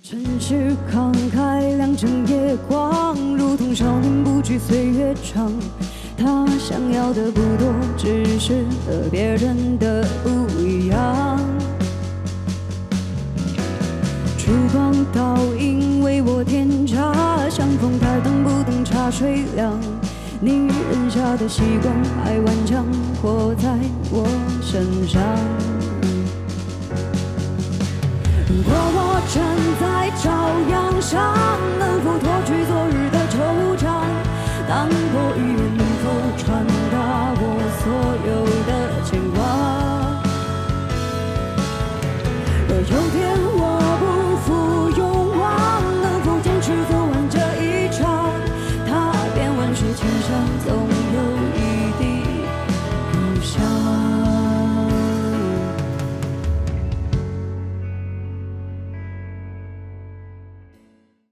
尘世慷慨，亮整夜光，如同少年不惧岁月长。他想要的不多，只是和别人的不一样。烛光倒映，为我添茶，相逢台灯不等茶水凉。你扔下的习惯，还顽强活在我身上。 如果我站在朝阳上。